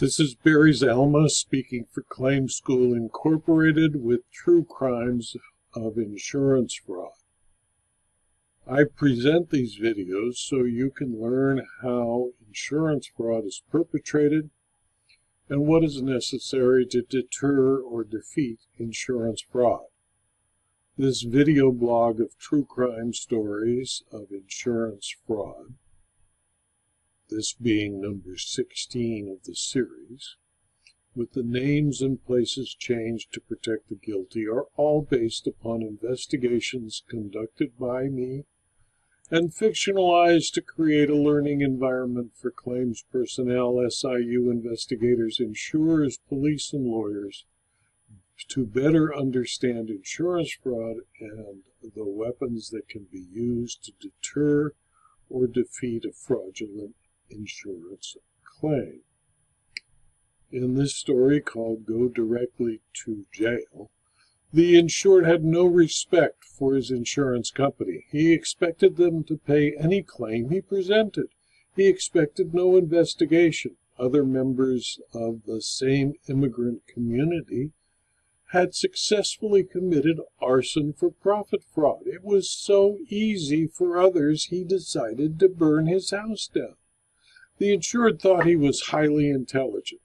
This is Barry Zalma speaking for Claim School Incorporated with True Crimes of Insurance Fraud. I present these videos so you can learn how insurance fraud is perpetrated and what is necessary to deter or defeat insurance fraud. This video blog of true crime stories of insurance fraud, this being number 16 of the series, with the names and places changed to protect the guilty, are all based upon investigations conducted by me and fictionalized to create a learning environment for claims personnel, SIU investigators, insurers, police, and lawyers to better understand insurance fraud and the weapons that can be used to deter or defeat a fraudulent insurance claim. In this story called Go Directly to Jail, the insured had no respect for his insurance company. He expected them to pay any claim he presented. He expected no investigation. Other members of the same immigrant community had successfully committed arson for profit fraud. It was so easy for others, he decided to burn his house down. The insured thought he was highly intelligent.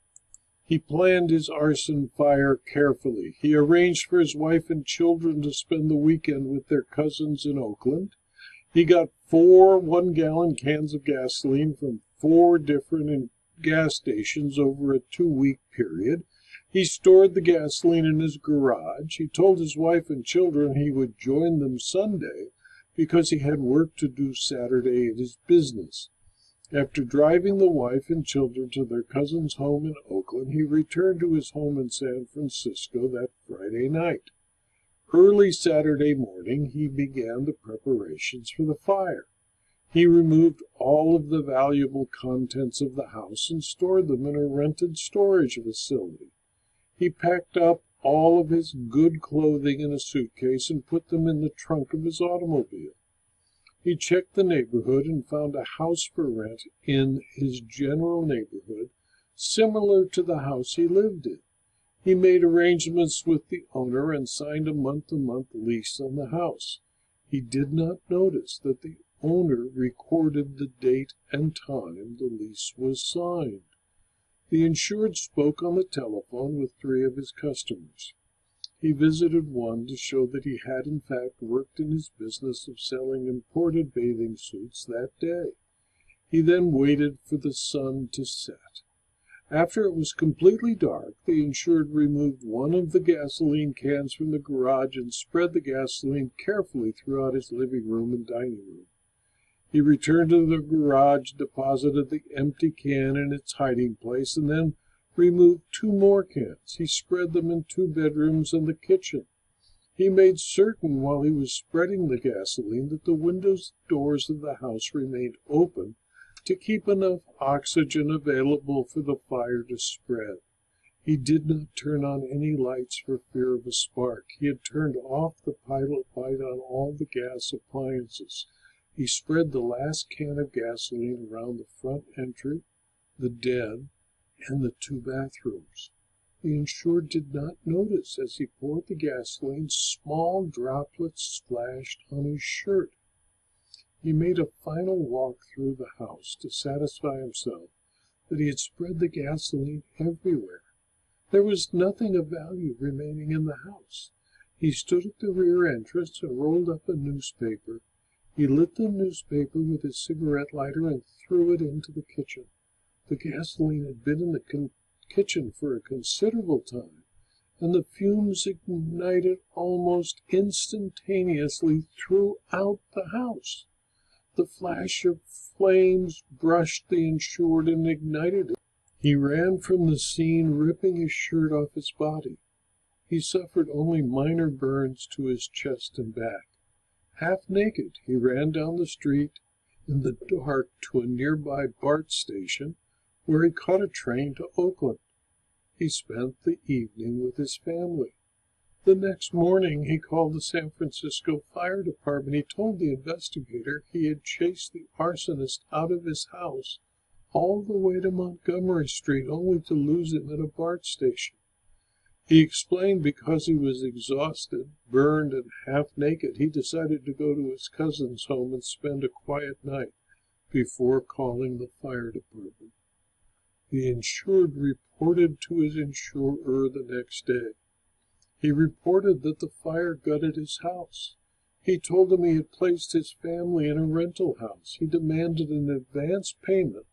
He planned his arson fire carefully. He arranged for his wife and children to spend the weekend with their cousins in Oakland. He got 4 one-gallon cans of gasoline from 4 different gas stations over a 2-week period. He stored the gasoline in his garage. He told his wife and children he would join them Sunday because he had work to do Saturday at his business. After driving the wife and children to their cousin's home in Oakland, he returned to his home in San Francisco that Friday night. Early Saturday morning, he began the preparations for the fire. He removed all of the valuable contents of the house and stored them in a rented storage facility. He packed up all of his good clothing in a suitcase and put them in the trunk of his automobile. He checked the neighborhood and found a house for rent in his general neighborhood, similar to the house he lived in. He made arrangements with the owner and signed a month-to-month lease on the house. He did not notice that the owner recorded the date and time the lease was signed. The insured spoke on the telephone with 3 of his customers. He visited one to show that he had in fact worked in his business of selling imported bathing suits that day. He then waited for the sun to set. After it was completely dark, the insured removed one of the gasoline cans from the garage and spread the gasoline carefully throughout his living room and dining room. He returned to the garage, deposited the empty can in its hiding place, and then removed 2 more cans. He spread them in 2 bedrooms and the kitchen. He made certain while he was spreading the gasoline that the windows and doors of the house remained open to keep enough oxygen available for the fire to spread. He did not turn on any lights for fear of a spark. He had turned off the pilot light on all the gas appliances. He spread the last can of gasoline around the front entry, the den, and the 2 bathrooms. The insured did not notice as he poured the gasoline, small droplets splashed on his shirt. He made a final walk through the house to satisfy himself that he had spread the gasoline everywhere. There was nothing of value remaining in the house. He stood at the rear entrance and rolled up a newspaper. He lit the newspaper with his cigarette lighter and threw it into the kitchen. The gasoline had been in the kitchen for a considerable time, and the fumes ignited almost instantaneously throughout the house. The flash of flames brushed the insured and ignited it. He ran from the scene, ripping his shirt off his body. He suffered only minor burns to his chest and back. Half naked, he ran down the street in the dark to a nearby BART station, where he caught a train to Oakland. He spent the evening with his family. The next morning he called the San Francisco Fire Department. He told the investigator he had chased the arsonist out of his house all the way to Montgomery Street, only to lose him at a BART station. He explained because he was exhausted, burned, and half-naked, he decided to go to his cousin's home and spend a quiet night before calling the fire department. The insured reported to his insurer the next day. He reported that the fire gutted his house. He told him he had placed his family in a rental house. He demanded an advance payment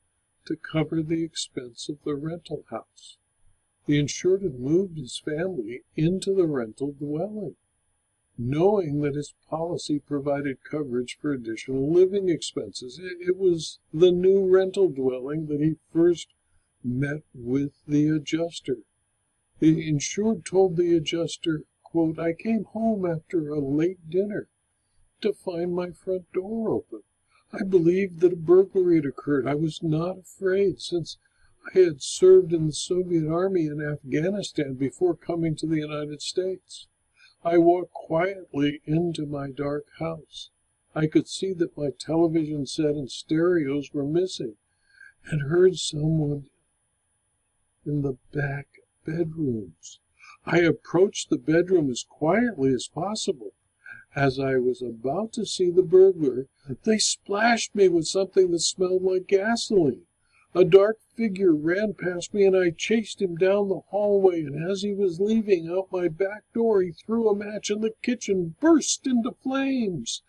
to cover the expense of the rental house. The insured had moved his family into the rental dwelling, knowing that his policy provided coverage for additional living expenses. It was the new rental dwelling that he first met with the adjuster. The insured told the adjuster, quote, "I came home after a late dinner to find my front door open. I believed that a burglary had occurred. I was not afraid, since I had served in the Soviet Army in Afghanistan before coming to the United States. I walked quietly into my dark house. I could see that my television set and stereos were missing, and heard someone in the back bedrooms. I approached the bedroom as quietly as possible. As I was about to see the burglar, they splashed me with something that smelled like gasoline. A dark figure ran past me, and I chased him down the hallway, and as he was leaving out my back door, he threw a match in the kitchen, burst into flames.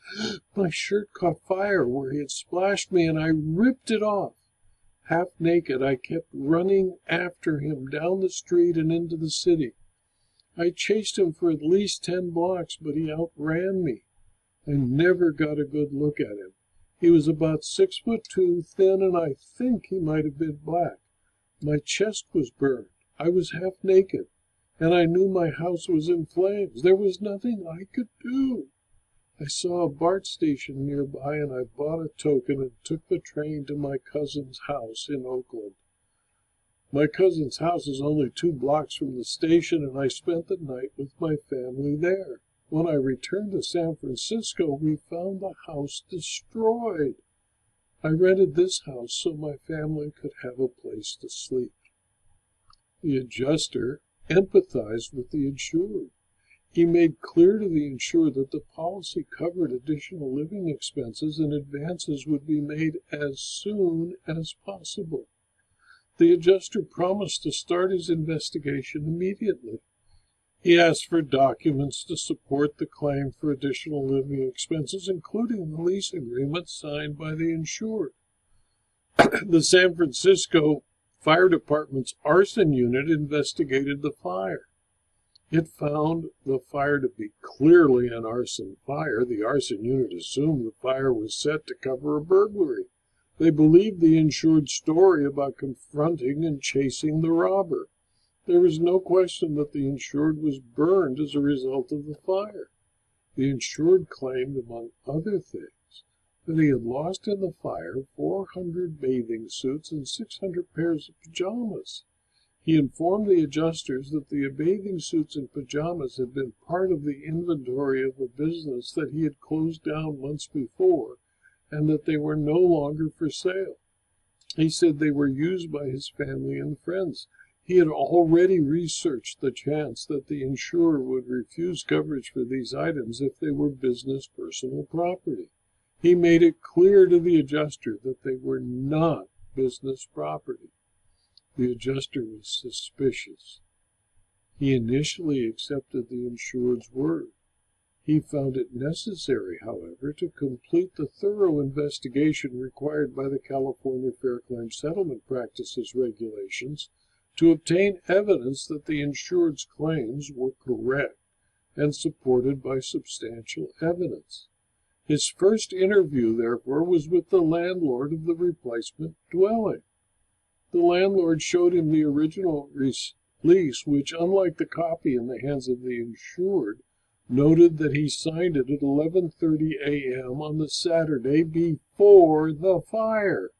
My shirt caught fire where he had splashed me, and I ripped it off. Half naked, I kept running after him down the street and into the city. I chased him for at least 10 blocks, but he outran me. I never got a good look at him. He was about 6'2", thin, and I think he might have been black. My chest was burned. I was half naked, and I knew my house was in flames. There was nothing I could do. I saw a BART station nearby, and I bought a token and took the train to my cousin's house in Oakland. My cousin's house is only 2 blocks from the station, and I spent the night with my family there. When I returned to San Francisco, we found the house destroyed. I rented this house so my family could have a place to sleep." The adjuster empathized with the insured. He made clear to the insured that the policy covered additional living expenses and advances would be made as soon as possible. The adjuster promised to start his investigation immediately. He asked for documents to support the claim for additional living expenses, including the lease agreement signed by the insured. The San Francisco Fire Department's arson unit investigated the fire. It found the fire to be clearly an arson fire. The arson unit assumed the fire was set to cover a burglary. They believed the insured story about confronting and chasing the robber. There is no question that the insured was burned as a result of the fire. The insured claimed, among other things, that he had lost in the fire 400 bathing suits and 600 pairs of pajamas. He informed the adjusters that the bathing suits and pajamas had been part of the inventory of a business that he had closed down months before, and that they were no longer for sale. He said they were used by his family and friends. He had already researched the chance that the insurer would refuse coverage for these items if they were business personal property. He made it clear to the adjuster that they were not business property. The adjuster was suspicious. He initially accepted the insured's word. He found it necessary, however, to complete the thorough investigation required by the California Fair Claim Settlement Practices regulations to obtain evidence that the insured's claims were correct and supported by substantial evidence. His first interview, therefore, was with the landlord of the replacement dwelling. The landlord showed him the original lease, which, unlike the copy in the hands of the insured, noted that he signed it at 11:30 a.m. on the Saturday before the fire.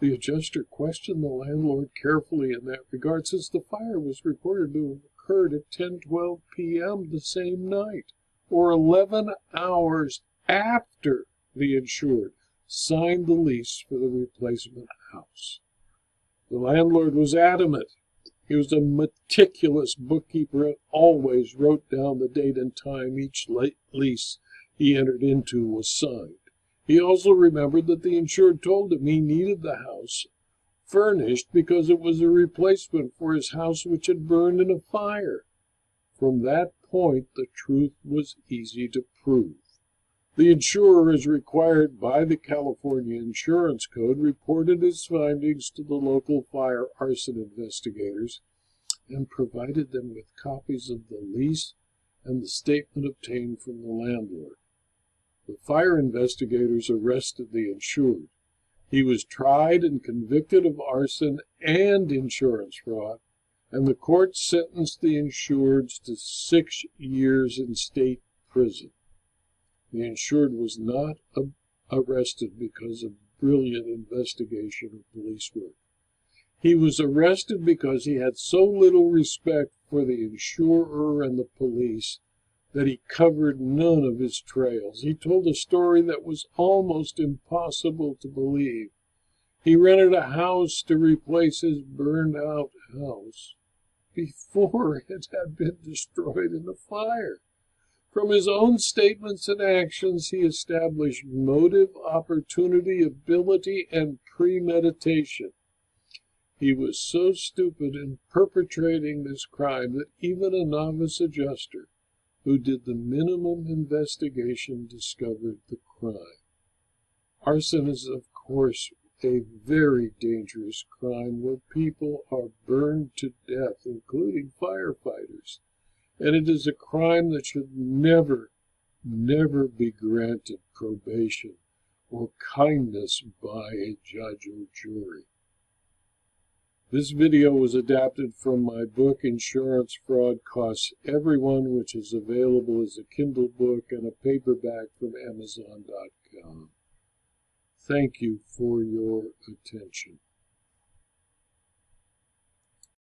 The adjuster questioned the landlord carefully in that regard, since the fire was reported to have occurred at 10:12 p.m. the same night, or 11 hours after the insured signed the lease for the replacement house. The landlord was adamant. He was a meticulous bookkeeper and always wrote down the date and time each lease he entered into was signed. He also remembered that the insured told him he needed the house furnished because it was a replacement for his house which had burned in a fire. From that point, the truth was easy to prove. The insurer is required by the California Insurance Code reported his findings to the local fire arson investigators and provided them with copies of the lease and the statement obtained from the landlord. The fire investigators arrested the insured. He was tried and convicted of arson and insurance fraud, and the court sentenced the insured to 6 years in state prison. The insured was not arrested because of brilliant investigation or police work. He was arrested because he had so little respect for the insurer and the police that he covered none of his trails. He told a story that was almost impossible to believe. He rented a house to replace his burned-out house before it had been destroyed in the fire. From his own statements and actions, he established motive, opportunity, ability, and premeditation. He was so stupid in perpetrating this crime that even a novice adjuster who did the minimum investigation discovered the crime. Arson is, of course, a very dangerous crime where people are burned to death, including firefighters. And it is a crime that should never be granted probation or kindness by a judge or jury. This video was adapted from my book, Insurance Fraud Costs Everyone, which is available as a Kindle book and a paperback from Amazon.com. Thank you for your attention.